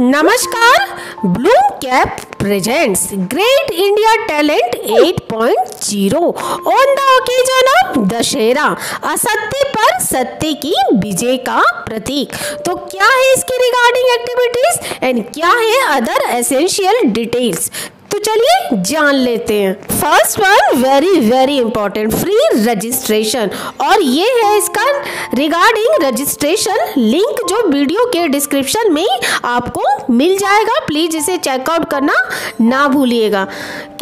नमस्कार, blue cap presents great India talent 8.0 on the occasion of Dussehra. असत्य पर सत्य की विजय का प्रतीक। तो क्या है इसकी रिगार्डिंग एक्टिविटीज एंड क्या है अदर एसेंशियल डिटेल्स, तो चलिए जान लेते हैं। First one very important, free registration. और ये है इसका रिगार्डिंग रजिस्ट्रेशन लिंक जो वीडियो के डिस्क्रिप्शन में आपको मिल जाएगा, प्लीज इसे चेकआउट करना ना भूलिएगा।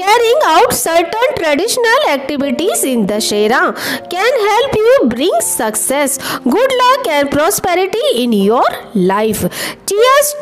Carrying out certain traditional activities in Dussehra can help you bring success, good luck and prosperity in your life. Cheers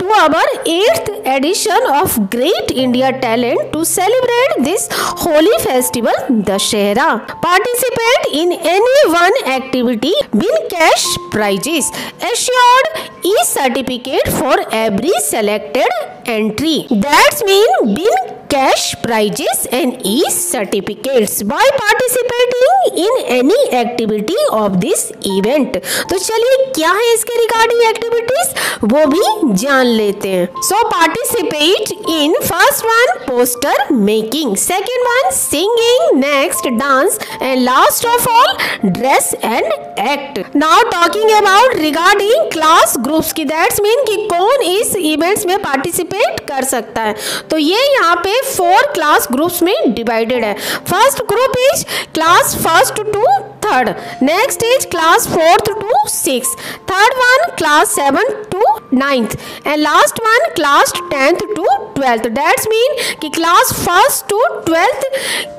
to our 8th edition of great India talent to celebrate this holy festival Dussehra. Participate in any one activity, win cash prizes, assured E certificate for every selected entry. That's mean win cash prizes and E certificates by participating in any activity of this event. तो चलिए क्या है इसके regarding activities वो भी जान लेते हैं। So participate in first one poster making, second one singing, next dance and last of all dress and act. Now talking about regarding class groups की, दैट्स मीन कि कौन इस इवेंट्स में पार्टिसिपेट कर सकता है। तो ये यहाँ पे 4 क्लास ग्रुप्स में डिवाइडेड है। First group is class 1st to 3rd, next is class 4th to 6th, third one class 7th to 9th and last one class 10th to 12th। That's mean कि class 1st to 12th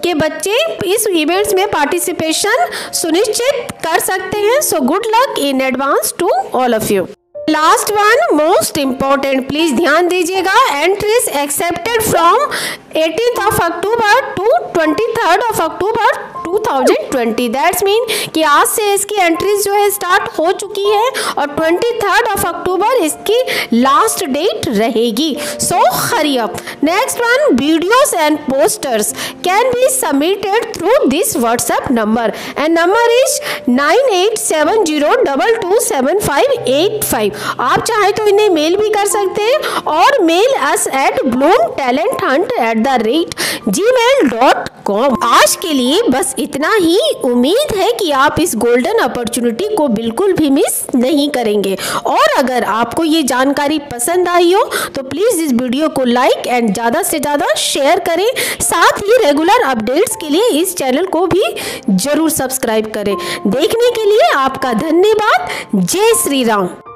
के बच्चे इस events में participation सुनिश्चित कर सकते हैं। So good luck in advance to all of you. Last one most important, please ध्यान दीजिएगा, entries accepted from 18th of October to 23rd of October 2020। That's mean कि आज से इसकी एंट्रीज जो है स्टार्ट हो चुकी है और 23rd of October इसकी लास्ट डेट रहेगी। So hurry up. Next one videos and posters can be submitted through this WhatsApp number and number is 9870227585। आप चाहे तो इन्हें मेल भी कर सकते हैं और मेल अस एट bloomtalenthunt@gmail.com। आज के लिए बस इतना ही। उम्मीद है कि आप इस गोल्डन अपॉर्चुनिटी को बिल्कुल भी मिस नहीं करेंगे। और अगर आपको ये जानकारी पसंद आई हो तो प्लीज़ इस वीडियो को लाइक एंड ज़्यादा से ज़्यादा शेयर करें। साथ ही रेगुलर अपडेट्स के लिए इस चैनल को भी जरूर सब्सक्राइब करें। देखने के लिए आपका धन्यवाद। जय श्री राम।